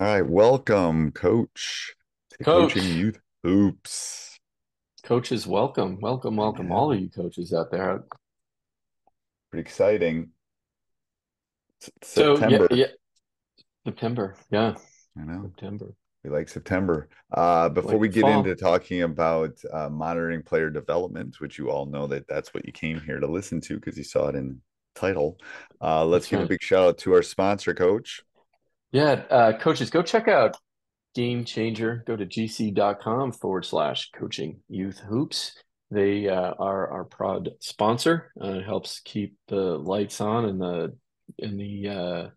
All right, welcome, Coach. Coaching Youth Hoops. Coaches, welcome, welcome, welcome, all of you coaches out there. Pretty exciting. It's September. September, yeah. I know. September. We like September. Before we get into talking about monitoring player development, which you all know that's what you came here to listen to because you saw it in the title, let's give a big shout out to our sponsor, Coach. Yeah, coaches, go check out Game Changer. Go to gc.com/coachingyouthhoops. They are our proud sponsor. It helps keep the lights on and the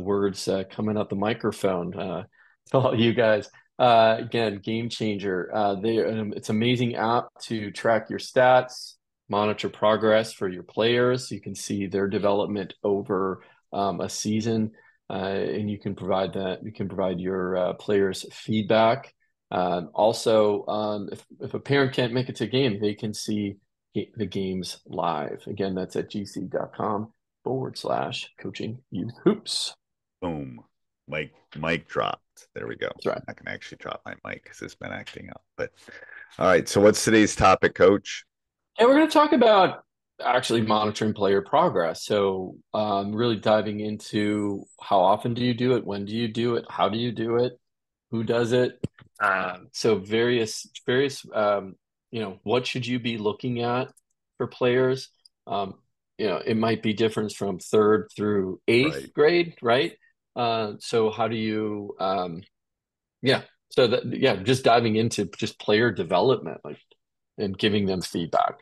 words coming out the microphone to all you guys. Again, Game Changer. It's an amazing app to track your stats, monitor progress for your players. You can see their development over a season. And you can provide your players feedback. Also, if a parent can't make it to a game, they can see the games live. Again, that's at gc.com/coachingyouthhoops. Boom. Mic dropped. There we go. That's right. I can actually drop my mic because it's been acting up. But all right. So what's today's topic, Coach? And we're going to talk about actually monitoring player progress. So really diving into how often do you do it? When do you do it? How do you do it? Who does it? So various, what should you be looking at for players? It might be different from 3rd through 8th grade, right? So how do you, just diving into just player development, and giving them feedback.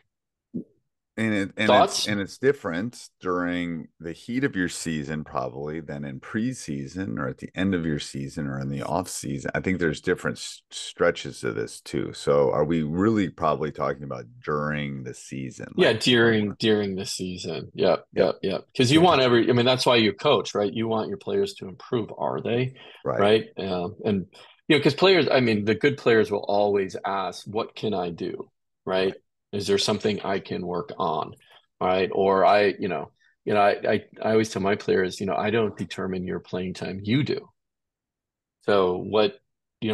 And it's different during the heat of your season probably than in preseason or at the end of your season or in the off season. I think there's different stretches of this too. So are we really probably talking about during the season? Yeah, during the season. Yep. Because you want that's why you coach, right? You want your players to improve. Are they right? And because players, the good players will always ask, "What can I do?" Right? Is there something I can work on? All right. Or I always tell my players, I don't determine your playing time. You do. So what,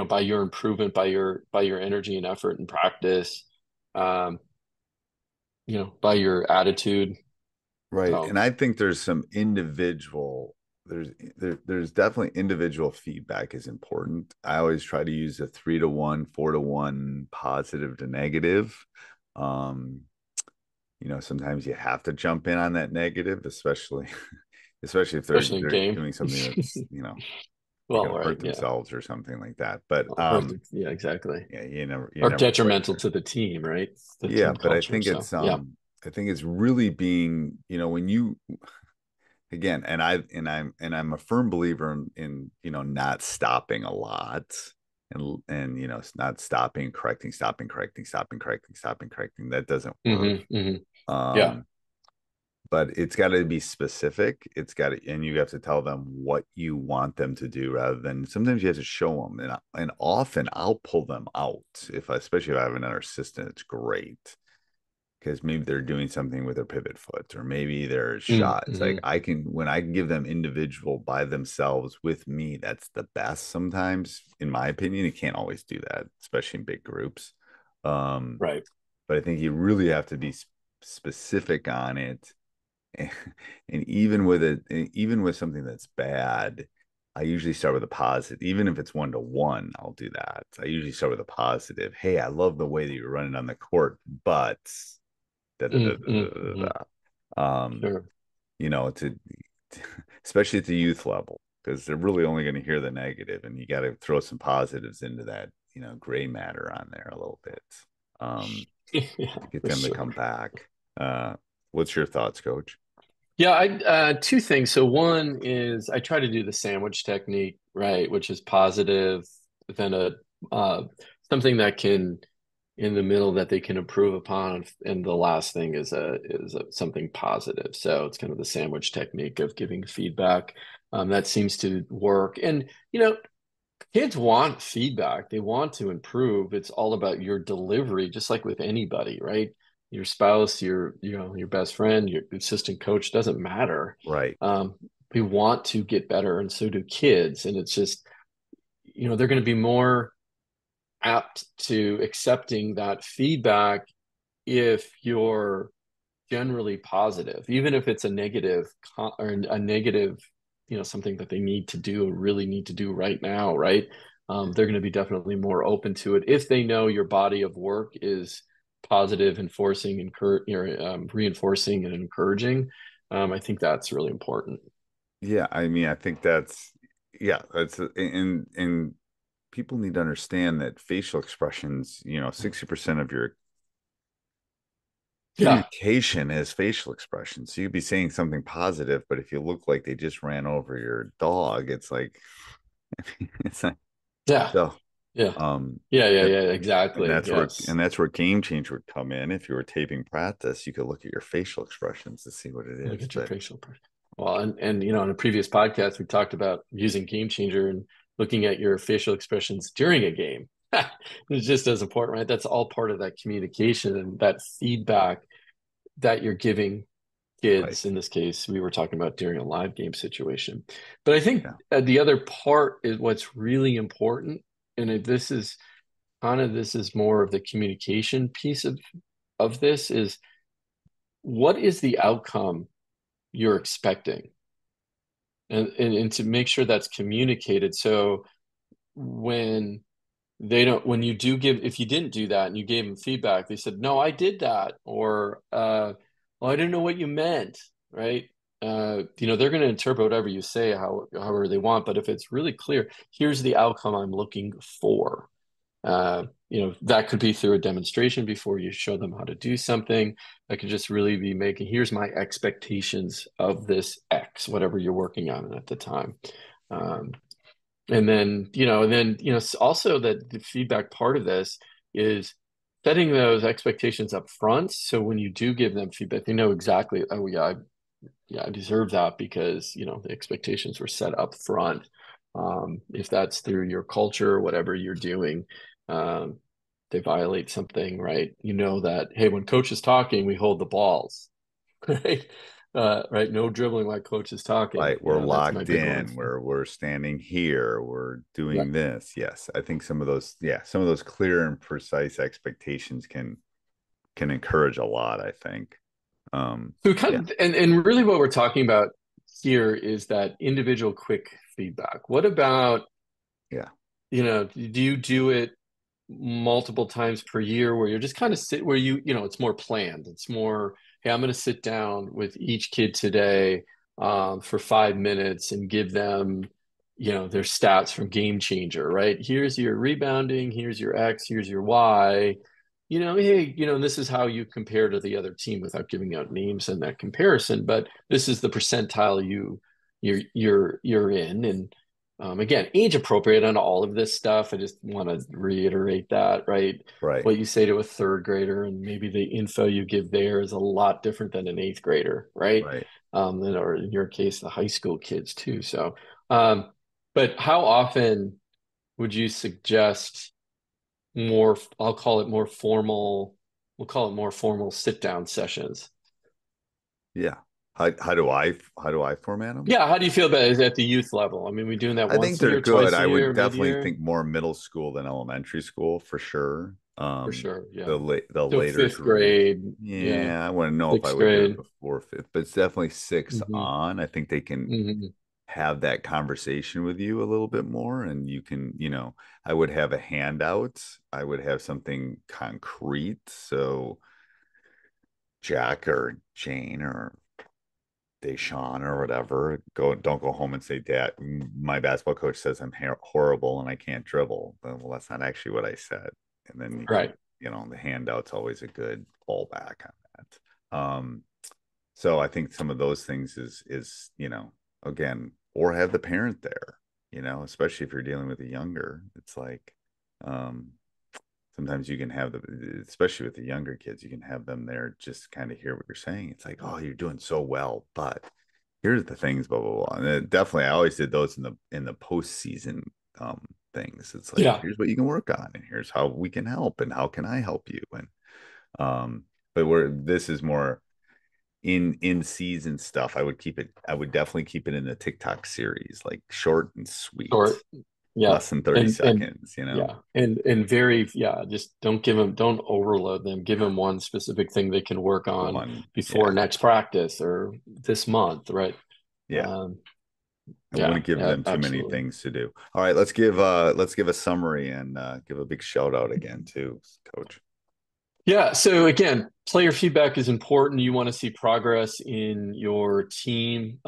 by your improvement, by your energy and effort and practice, by your attitude. Right. And I think there's some individual, there's definitely individual feedback is important. I always try to use a 3-to-1, 4-to-1, positive to negative. Sometimes you have to jump in on that negative, especially if they're doing something that's hurt themselves or something like that. But exactly. Yeah, you never detrimental to the team, right? I think it's I think it's really being, when you again, and I'm a firm believer in not stopping a lot. And it's not stopping, correcting. That doesn't work. Mm-hmm. But it's got to be specific. And you have to tell them what you want them to do rather than sometimes you have to show them. And often I'll pull them out, especially if I have another assistant. It's great because maybe they're doing something with their pivot foot or maybe their shot. Mm-hmm. It's like when I give them individual by themselves with me, that's the best sometimes, in my opinion. You can't always do that, especially in big groups. Right. But I think you really have to be specific on it. And even with something that's bad, I usually start with a positive. Even if it's 1-to-1, I'll do that. I usually start with a positive. Hey, I love the way that you're running on the court, but... especially at the youth level, because they're really only going to hear the negative, and you got to throw some positives into that, gray matter on there a little bit, to get them to come back. What's your thoughts, Coach? Yeah, two things. So one is I try to do the sandwich technique, right, which is positive, then something that can. In the middle that they can improve upon, and the last thing is something positive. So it's kind of the sandwich technique of giving feedback that seems to work. And kids want feedback; they want to improve. It's all about your delivery, just like with anybody, right? Your spouse, your best friend, your assistant coach doesn't matter, right? We want to get better, and so do kids. And it's just, you know, they're going to be more apt to accepting that feedback if you're generally positive, even if it's a negative or a negative, you know, something that they need to do or really need to do right now, right? They're going to be definitely more open to it if they know your body of work is positive, enforcing, reinforcing and encouraging. I think that's really important. Yeah, I mean, I think that's, yeah, that's, and people need to understand that facial expressions, you know, 60% of your communication is facial expression. So you'd be saying something positive, but if you look like they just ran over your dog, it's like, it's not, exactly. And that's where Game Changer would come in. If you were taping practice, you could look at your facial expressions to see what it is. Well, and you know, in a previous podcast, we talked about using Game Changer and looking at your facial expressions during a game. It's just as important, right? That's all part of that communication and that feedback that you're giving kids. Right. In this case, we were talking about during a live game situation. But I think the other part is what's really important. And this is more of the communication piece of this is, what is the outcome you're expecting? And to make sure that's communicated. So if you didn't do that and you gave them feedback, they said, no, I did that. Or, well, I didn't know what you meant. Right. You know, they're going to interpret whatever you say, however they want. But if it's really clear, here's the outcome I'm looking for. You know, that could be through a demonstration before you show them how to do something. That could just really be making, here's my expectations of this X, whatever you're working on at the time. And then, also that the feedback part of this is setting those expectations up front. So when you do give them feedback, they know exactly, oh yeah, I deserve that, because, you know, the expectations were set up front. If that's through your culture, whatever you're doing, they violate something, right? You know that, hey, when coach is talking, we hold the balls, right? Right. No dribbling while coach is talking. Right. We're locked in. We're standing here. We're doing this. Yes. I think some of those clear and precise expectations can encourage a lot, I think. And really what we're talking about here is that individual quick feedback. What about, you know, do you do it multiple times per year where you're just kind of it's more planned. It's more, hey, I'm going to sit down with each kid today for 5 minutes and give them, you know, their stats from Game Changer, right? Here's your rebounding. Here's your X. Here's your Y. You know, hey, you know, this is how you compare to the other team without giving out names in that comparison. But this is the percentile you're in. And again, age appropriate on all of this stuff. I just want to reiterate that, right? Right. What you say to a third grader and maybe the info you give there is a lot different than an eighth grader, right? Right. Or in your case, the high school kids too. So, but how often would you suggest more formal sit down sessions? Yeah. How do I format them? Yeah, how do you feel about it? Is it at the youth level? I mean, we doing that once a year, I think they're good. I would definitely think more middle school than elementary school, for sure. Yeah. The later fifth grade. Yeah, I want to know if I would do it before fifth, but it's definitely six on. I think they can have that conversation with you a little bit more, and you can, you know, I would have a handout. I would have something concrete. So Jack or Jane or Deshaun or whatever, don't go home and say, Dad, my basketball coach says I'm horrible and I can't dribble. Well, that's not actually what I said. And then the handout's always a good fallback on that. So I think some of those things is you know, again, or have the parent there, you know, especially if you're dealing with a younger, it's like sometimes you can have especially with the younger kids, you can have them there just kind of hear what you're saying. It's like, oh, you're doing so well, but here's the things, blah, blah, blah. And definitely, I always did those in the postseason things. It's like, here's what you can work on, and here's how we can help, and how can I help you? And, but this is more in season stuff, I would definitely keep it in the TikTok series, like short and sweet. Short. Yeah. Less than 30 seconds, you know? Yeah. And very, yeah, just don't overload them. Give them one specific thing they can work on before next practice or this month, right? Yeah. I wouldn't give them too many things to do. All right, let's give a summary and give a big shout out again to Coach. Yeah. So again, player feedback is important. You want to see progress in your team.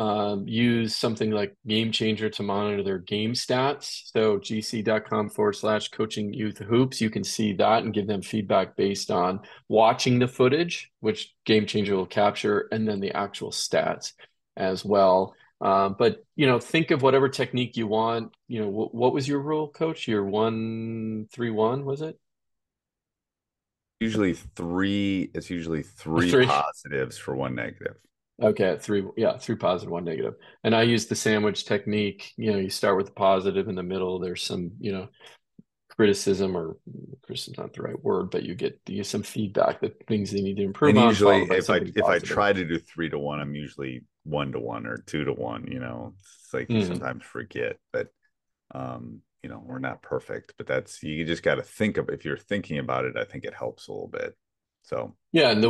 Use something like Game Changer to monitor their game stats. So gc.com/coachingyouthhoops. You can see that and give them feedback based on watching the footage, which Game Changer will capture, and then the actual stats as well. But, you know, think of whatever technique you want. You know, what was your rule, Coach? Your 1-3-1, was it? It's usually three positives for one negative. Okay, three positive, one negative. And I use the sandwich technique. You know, you start with the positive in the middle. There's some, you know, criticism, or criticism's not the right word, but you get some feedback, the things they need to improve. And usually, if I try to do 3-to-1, I'm usually 1-to-1 or 2-to-1. You know, it's like you sometimes forget, but you know, we're not perfect, but you just got to think of, if you're thinking about it, I think it helps a little bit. So yeah. And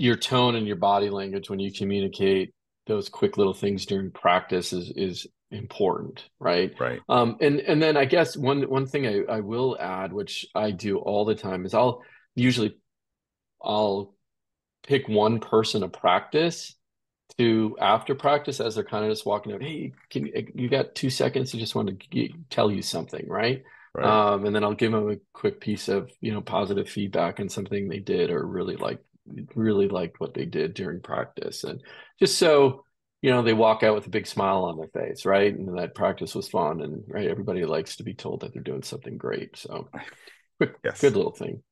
your tone and your body language, when you communicate those quick little things during practice is important. Right. Right. And then I guess one thing I will add, which I do all the time, is I'll pick one person to practice to after practice, as they're kind of just walking out, hey, you got 2 seconds? I just wanted to tell you something, right? And then I'll give them a quick piece of, you know, positive feedback and something they did or really liked what they did during practice. And just so, you know, they walk out with a big smile on their face, right? And that practice was fun, and right, everybody likes to be told that they're doing something great. So good little thing.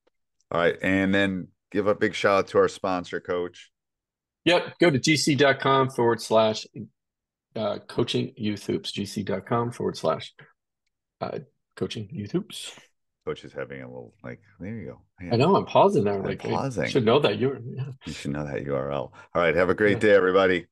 All right. And then give a big shout out to our sponsor, Coach. Yep. Go to gc.com/coachingyouthhoops, gc.com/coachingyouthhoops. Coach is having a little, like, there you go. Yeah. I know. I'm pausing there. I'm like, pausing. You should know that URL. All right. Have a great day, everybody.